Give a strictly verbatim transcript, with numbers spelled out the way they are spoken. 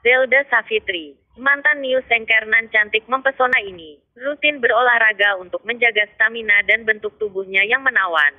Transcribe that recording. Zelda Savitri, mantan New Sengkernan cantik mempesona ini, rutin berolahraga untuk menjaga stamina dan bentuk tubuhnya yang menawan.